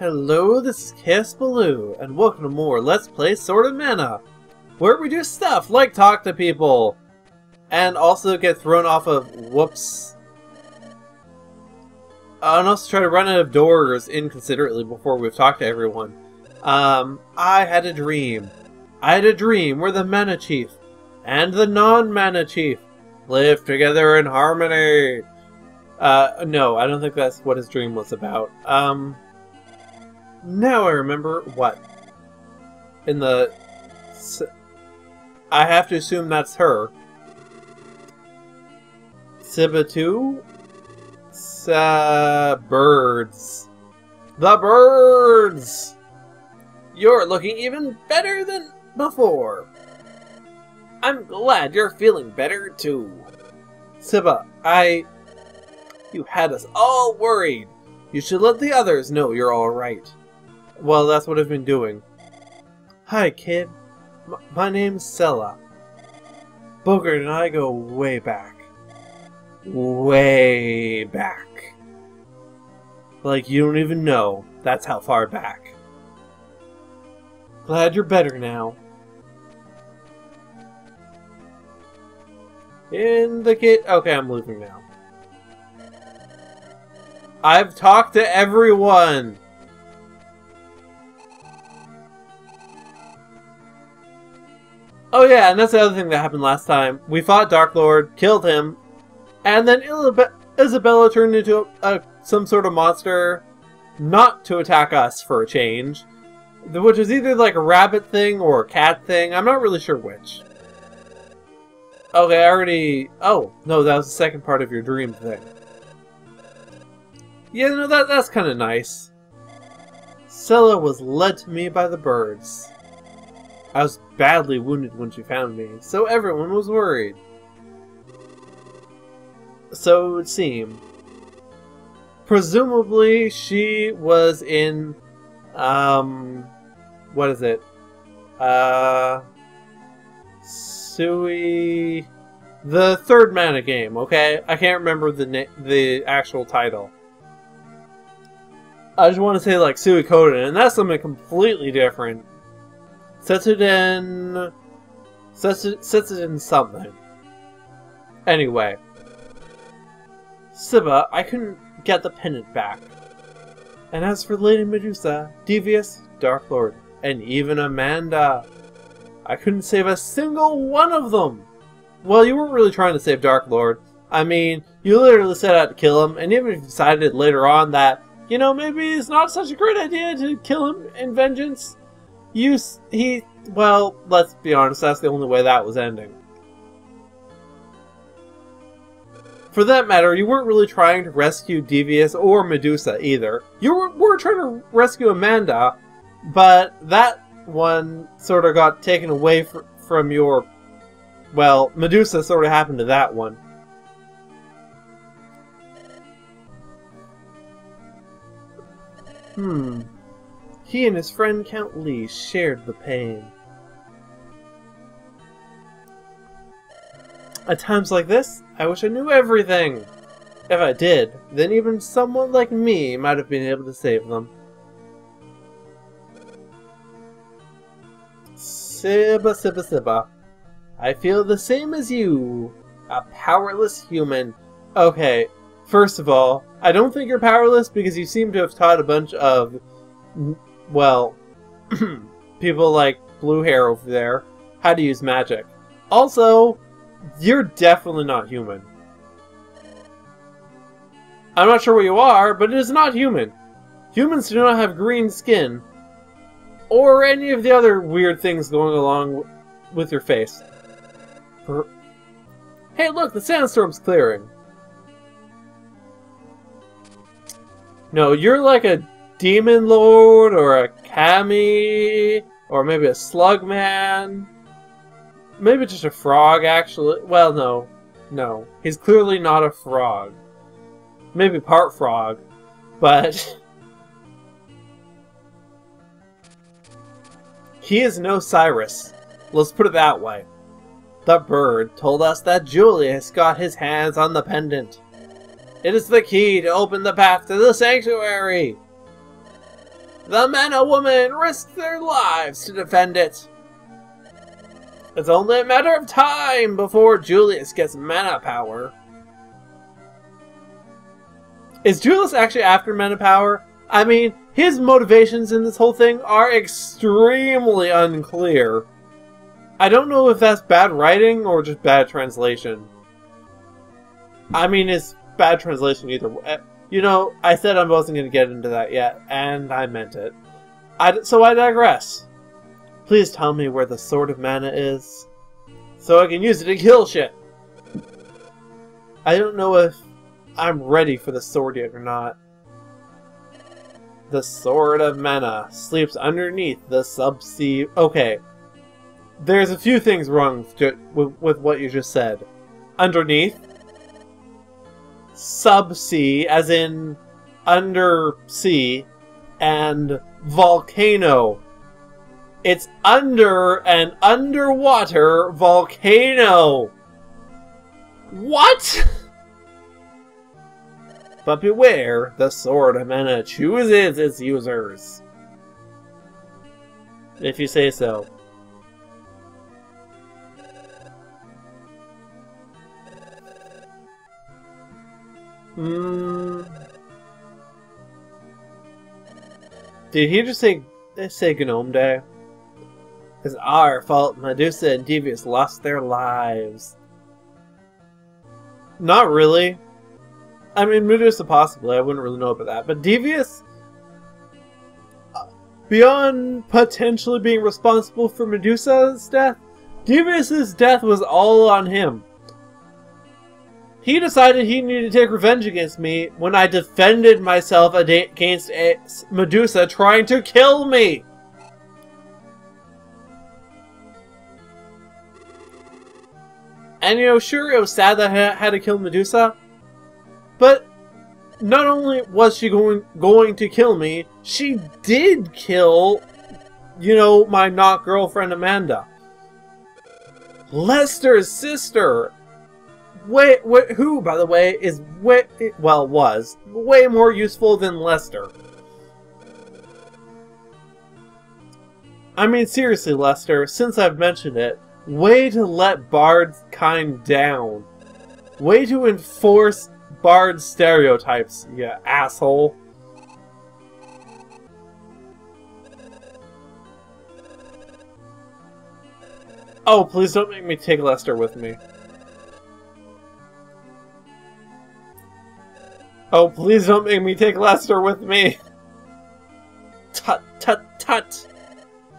Hello, this is Kaosubaloo, and welcome to more Let's Play Sword of Mana, where we do stuff like talk to people, and also get thrown off of, whoops, and also try to run out of doors inconsiderately before we've talked to everyone. I had a dream. I had a dream where the Mana Chief and the non-Mana Chief lived together in harmony. No, I don't think that's what his dream was about. Now I remember what. In the... I have to assume that's her. Cibba too? Birds. The birds! You're looking even better than before. I'm glad you're feeling better too. Cibba, you had us all worried. You should let the others know you're alright. Well, that's what I've been doing. Hi, kid. My name's Sella. Bogart and I go way back. Way back. Like, you don't even know. That's how far back. Glad you're better now. Okay, I'm leaving now. I've talked to everyone! Oh yeah, and that's the other thing that happened last time. We fought Dark Lord, killed him, and then Isabella turned into some sort of monster not to attack us for a change, which was either like a rabbit thing or a cat thing. I'm not really sure which. Okay, oh, no, that was the second part of your dream thing. Yeah, no, that's kind of nice. Sella was led to me by the birds. I was badly wounded when she found me, so everyone was worried. So it would seem. Presumably she was in, what is it? Sui... The third Mana game, okay? I can't remember the actual title. I just want to say, like, Suikoden, and that's something completely different. Setsuden something. Anyway. Cibba, I couldn't get the pendant back. And as for Lady Medusa, Devious, Dark Lord, and even Amanda, I couldn't save a single one of them! Well, you weren't really trying to save Dark Lord. I mean, you literally set out to kill him, and even decided later on that, you know, maybe it's not such a great idea to kill him in vengeance. Well, let's be honest, that's the only way that was ending. For that matter, you weren't really trying to rescue Devious or Medusa either. You were trying to rescue Amanda, but that one sort of got taken away from your... Well, Medusa sort of happened to that one. He and his friend Count Lee shared the pain. At times like this, I wish I knew everything. If I did, then even someone like me might have been able to save them. Cibba. I feel the same as you. A powerless human. Okay, first of all, I don't think you're powerless because you seem to have taught a bunch of... Well, people like blue hair over there, how to use magic. Also, you're definitely not human. I'm not sure what you are, but it is not human. Humans do not have green skin, or any of the other weird things going along with your face. Hey look, the sandstorm's clearing. No, you're like a Demon Lord, or a Kami, or maybe a Slugman. Maybe just a frog, actually. Well, no. He's clearly not a frog. Maybe part frog, but... He is no Cyrus. Let's put it that way. The bird told us that Julius got his hands on the pendant. It is the key to open the path to the sanctuary! The men and women risked their lives to defend it. It's only a matter of time before Julius gets mana power. Is Julius actually after mana power? I mean, his motivations in this whole thing are extremely unclear. I don't know if that's bad writing or just bad translation. I mean, it's bad translation either way. You know, I said I wasn't going to get into that yet, and I meant it. So I digress. Please tell me where the Sword of Mana is, so I can use it to kill shit. I don't know if I'm ready for the sword yet or not. The Sword of Mana sleeps underneath the subsea... Okay. There's a few things wrong with what you just said. Underneath... subsea, as in under sea, and volcano. It's under an underwater volcano. What? But beware, the Sword of Mana chooses its users. If you say so. Did he just say Gnome Day? It's our fault Medusa and Devious lost their lives. Not really. I mean, Medusa possibly, I wouldn't really know about that. But Devious, beyond potentially being responsible for Medusa's death, Devious's death was all on him. He decided he needed to take revenge against me when I defended myself against Medusa trying to kill me! And you know, sure, it was sad that I had to kill Medusa, but not only was she going to kill me, she did kill, you know, my not girlfriend Amanda. Lester's sister! Who, by the way, is way more useful than Lester. I mean, seriously, Lester, since I've mentioned it, way to let Bard's kind down. Way to enforce Bard stereotypes, you asshole. Oh, please don't make me take Lester with me. Oh, please don't make me take Lester with me! Tut, tut, tut!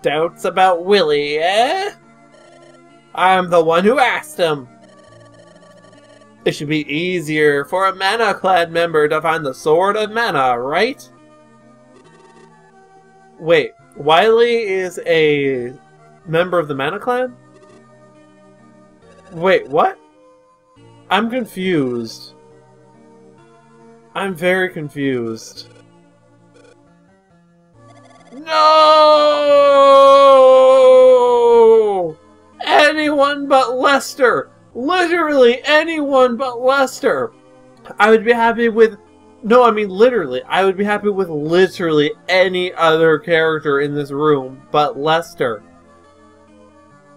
Doubts about Willy, eh? I'm the one who asked him! It should be easier for a Mana Clan member to find the Sword of Mana, right? Wait, Wiley is a member of the Mana Clan? Wait, what? I'm confused. I'm very confused. No! Anyone but Lester! Literally anyone but Lester! I would be happy with... No, I mean literally. I would be happy with literally any other character in this room but Lester.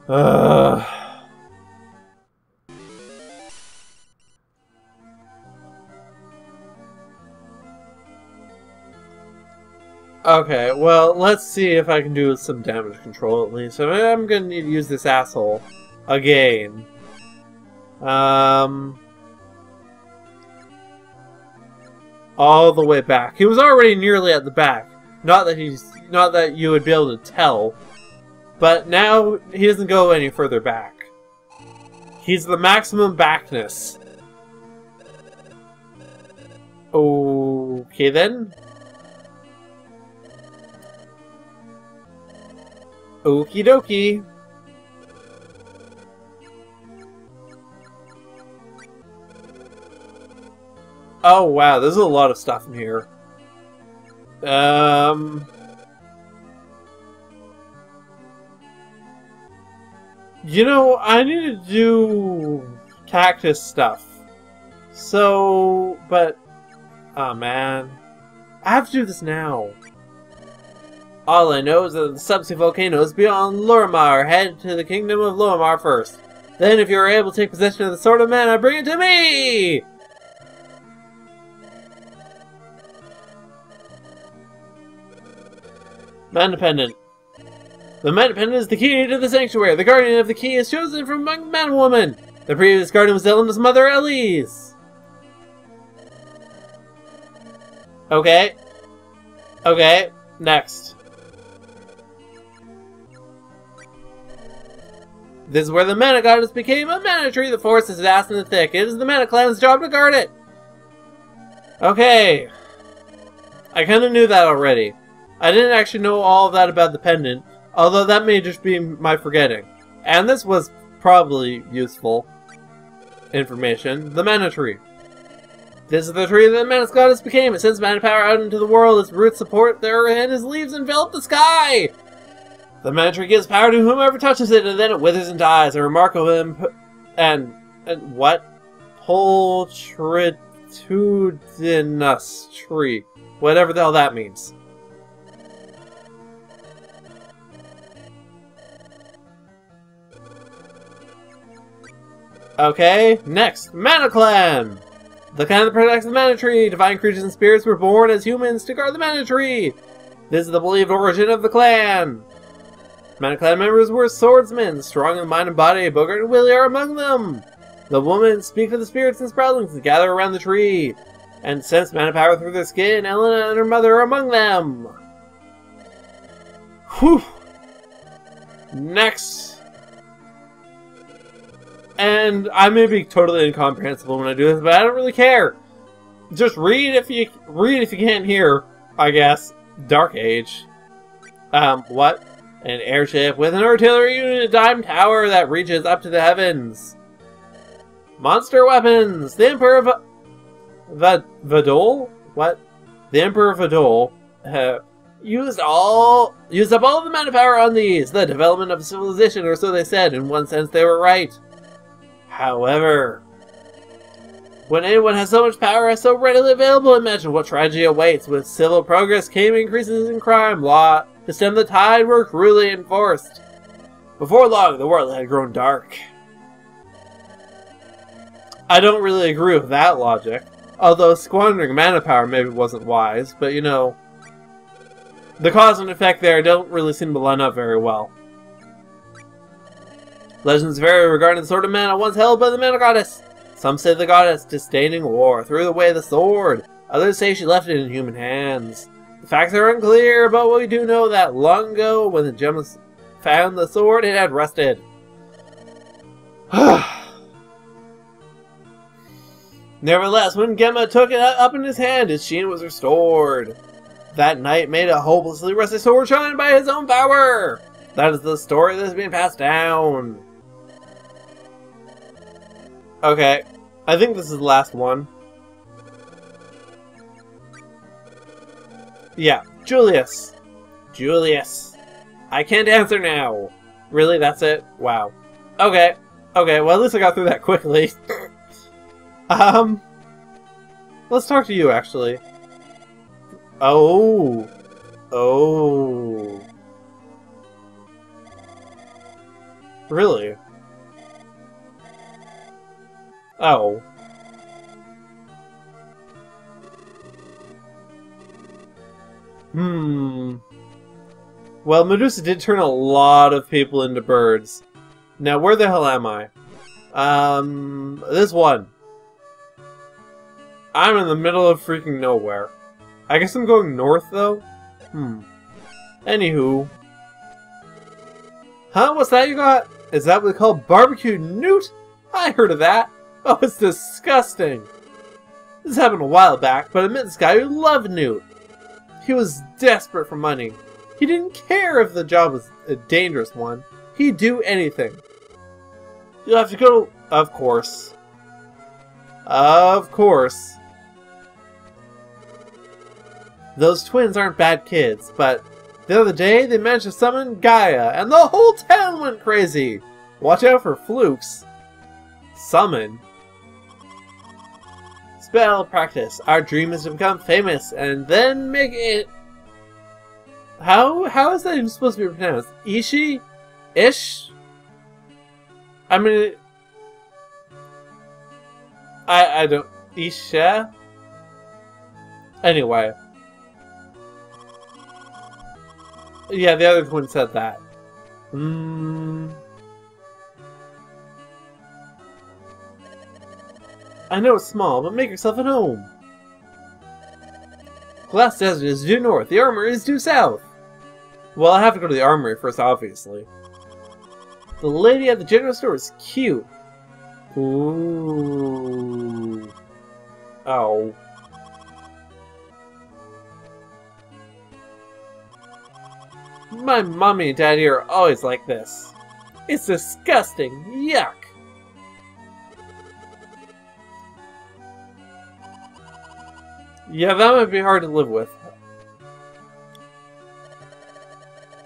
Ugh. Okay, well, let's see if I can do some damage control at least. I'm gonna need to use this asshole again. All the way back. He was already nearly at the back. Not that you would be able to tell, but now he doesn't go any further back. He's the maximum backness. Okay then. Okie dokie. Oh wow, there's a lot of stuff in here. You know, I need to do cactus stuff. So, but... Oh man. I have to do this now. All I know is that the subsea volcanoes beyond Lorimar. Head to the kingdom of Lorimar first. Then if you are able to take possession of the Sword of Mana, bring it to me! Mana Pendant. The Mana Pendant is the key to the sanctuary. The guardian of the key is chosen from among Mana Woman. The previous guardian was Elena's mother, Elise. Okay. Okay. Next. This is where the Mana Goddess became a Mana Tree. The forest is vast and thick. It is the Mana Clan's job to guard it. Okay. I kind of knew that already. I didn't actually know all of that about the pendant, although that may just be my forgetting. And this was probably useful information. The Mana Tree. This is the tree that the Mana Goddess became. It sends Mana power out into the world. Its roots support the earth, and its leaves envelop the sky. The Mana Tree gives power to whomever touches it, and then it withers and dies. A remarkable and what? Pulchritudinous tree. Whatever the hell that means. Okay, next. Mana Clan! The clan that protects the Mana Tree. Divine creatures and spirits were born as humans to guard the Mana Tree. This is the believed origin of the clan. Mana Clan members were swordsmen, strong in mind and body. Bogart and Willy are among them. The women speak for the spirits and sproutlings that gather around the tree and sense mana power through their skin. Elena and her mother are among them. Whew. Next. And I may be totally incomprehensible when I do this, but I don't really care. Just read if you can't hear, I guess. Dark Age. What? An airship with an artillery unit, a dime tower that reaches up to the heavens. Monster weapons! The Emperor V-Vadol? What? The Emperor V-Vadol used up all of the mana power on these. The development of civilization, or so they said. In one sense, they were right. However, when anyone has so much power as so readily available, imagine what tragedy awaits. With civil progress came increases in crime, law to stem the tide were cruelly enforced. Before long, the world had grown dark. I don't really agree with that logic, although squandering mana power maybe wasn't wise, but you know, the cause and effect there don't really seem to line up very well. Legends vary regarding the sword of mana once held by the Mana Goddess. Some say the goddess, disdaining war, threw away the sword. Others say she left it in human hands. The facts are unclear, but we do know that long ago, when the Gemmas found the sword, it had rusted. Nevertheless, when Gemma took it up in his hand, his sheen was restored. That knight made a hopelessly rusted sword shine by his own power. That is the story that has been passed down. Okay, I think this is the last one. Yeah, Julius. Julius. I can't answer now. Really, that's it? Wow. Okay. Okay, well at least I got through that quickly. Let's talk to you, actually. Oh. Oh. Really? Oh. Hmm. Well, Medusa did turn a lot of people into birds. Now, where the hell am I? This one. I'm in the middle of freaking nowhere. I guess I'm going north, though? Hmm. Anywho. Huh? What's that you got? Is that what they call barbecue newt? I heard of that. Oh, it's disgusting. This happened a while back, but I met this guy who loved newt. He was desperate for money. He didn't care if the job was a dangerous one. He'd do anything. You'll have to go... Of course. Of course. Those twins aren't bad kids, but the other day they managed to summon Gaia, and the whole town went crazy. Watch out for flukes. Summon. Spell practice. Our dream is to become famous and then make it How is that even supposed to be pronounced? Ishi? Ish? I mean... I don't... Isha? Anyway. Yeah, the other one said that. I know it's small, but make yourself at home. Glass Desert is due north. The armory is due south. Well, I have to go to the armory first, obviously. The lady at the general store is cute. Ooh. Oh. My mommy and daddy are always like this. It's disgusting. Yuck. Yeah, that might be hard to live with.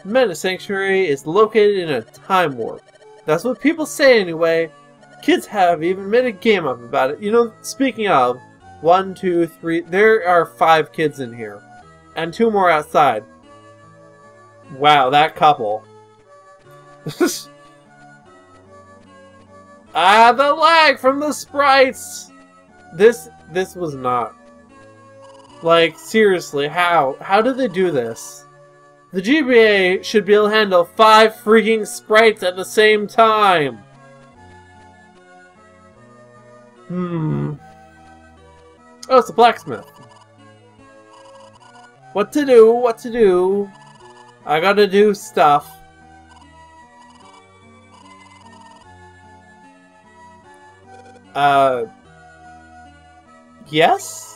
Mana Sanctuary is located in a time warp. That's what people say anyway. Kids have even made a game up about it. You know, speaking of, 1, 2, 3, there are 5 kids in here. And 2 more outside. Wow, that couple. The lag from the sprites! This was not... Like, seriously, how? How did they do this? The GBA should be able to handle 5 freaking sprites at the same time! Oh, it's a blacksmith. What to do, what to do? I gotta do stuff. Yes?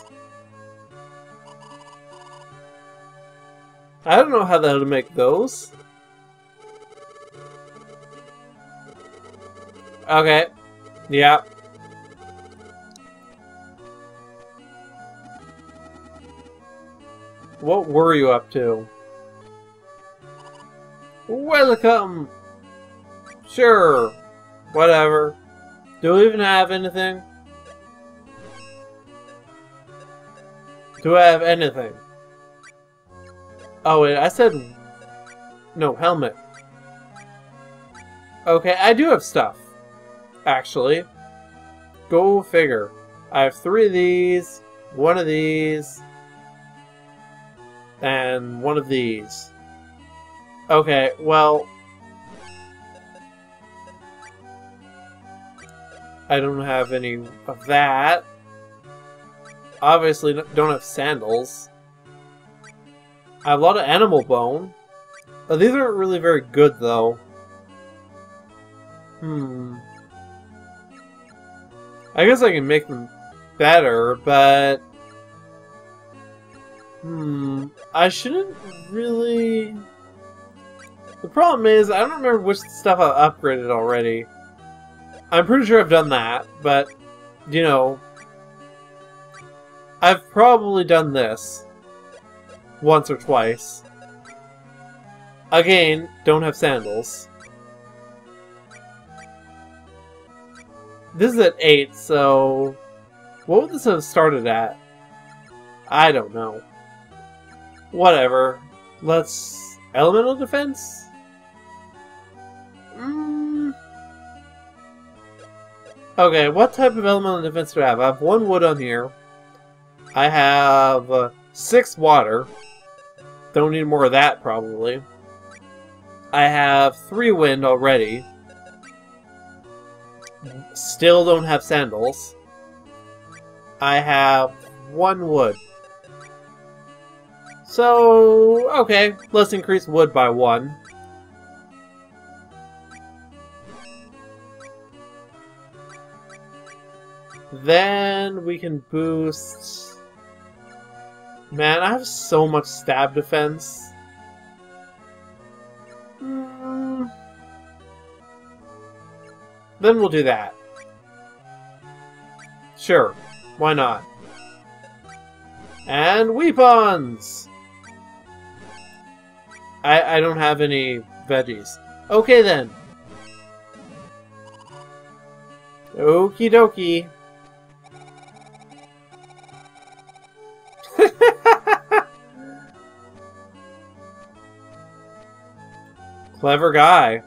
I don't know how that'll make those. Okay. Yeah. What were you up to? Welcome! Sure. Whatever. Do we even have anything? Do I have anything? Oh wait, I said... No, helmet. Okay, I do have stuff. Actually. Go figure. I have 3 of these, 1 of these, and 1 of these. Okay, well... I don't have any of that. Obviously don't have sandals. I have a lot of animal bone. Oh, these aren't really very good, though. I guess I can make them better, but... I shouldn't really... The problem is, I don't remember which stuff I've upgraded already. I'm pretty sure I've done that, but, you know... I've probably done this. Once or twice. Again, don't have sandals. This is at 8, so... What would this have started at? I don't know. Whatever. Let's... Elemental defense? Okay, what type of elemental defense do I have? I have 1 wood on here. I have 6 water. Don't need more of that, probably. I have 3 wind already. Still don't have sandals. I have 1 wood. So, okay, let's increase wood by 1. Then we can boost... Man, I have so much stab defense. Then we'll do that. Sure, why not? And weapons! I don't have any veggies. Okay then. Okie dokie. Clever guy.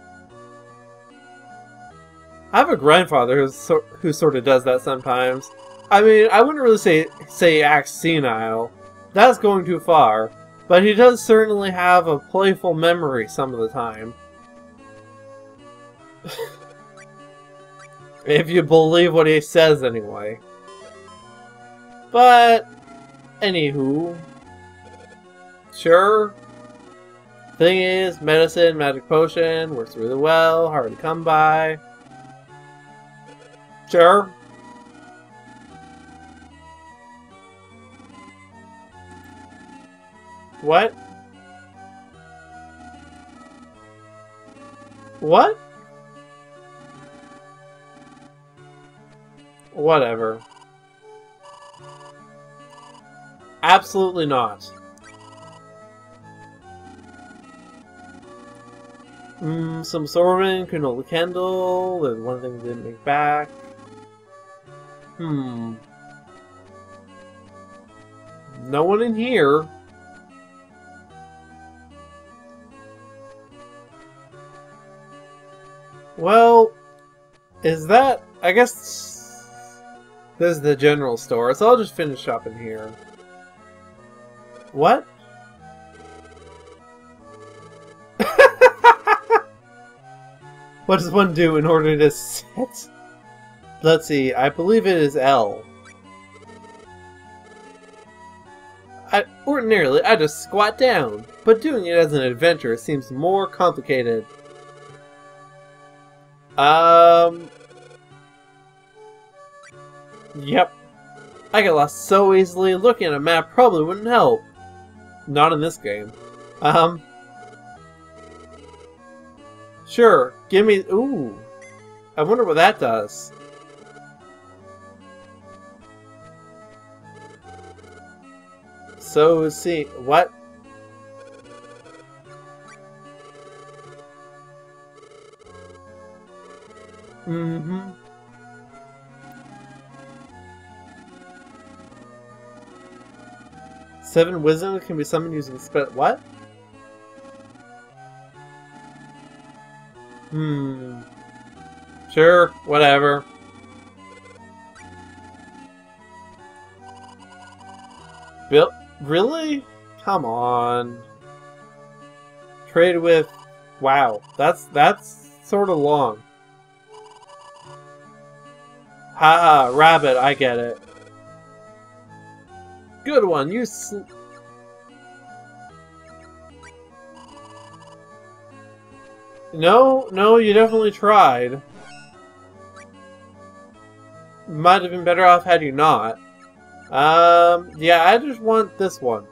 I have a grandfather who sort of does that sometimes. I mean, I wouldn't really say acts senile. That's going too far. But he does certainly have a playful memory some of the time. If you believe what he says, anyway. But, anywho. Sure. Thing is, medicine, magic potion, works really well, hard to come by. Sure. What? What? Whatever. Absolutely not. Some Sorman, Canola Candle, there's one thing we didn't make back. No one in here. Well, is that... I guess this is the general store, so I'll just finish shopping here. What? What does one do in order to sit? Let's see, I believe it is L. Ordinarily, I just squat down, but doing it as an adventurer seems more complicated. Yep. I get lost so easily, looking at a map probably wouldn't help. Not in this game. Sure, give me... Ooh. I wonder what that does. So, see... What? Mm-hmm. Seven Wisdom can be summoned using what? Sure, whatever. Really? Come on. Trade with... Wow, that's sort of long. Haha, rabbit, I get it. Good one, you No, you definitely tried. Might have been better off had you not. Yeah, I just want this one.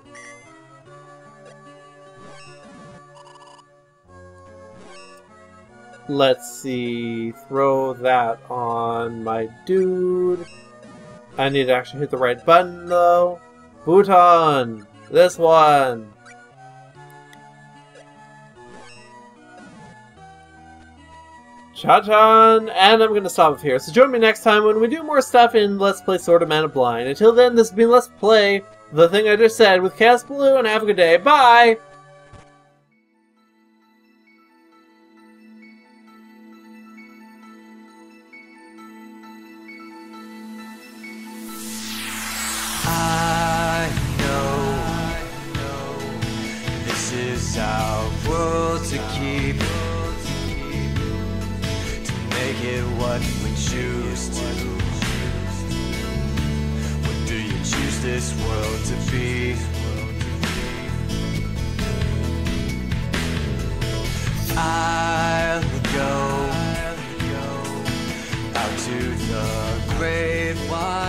Let's see, throw that on my dude. I need to actually hit the right button though. Bhutan! This one! Cha-chan! And I'm gonna stop it here, so join me next time when we do more stuff in Let's Play Sword of Mana Blind. Until then, this has been Let's Play the thing I just said with Kaosubaloo, and have a good day. Bye! This world to be. I'll go out to the great wide.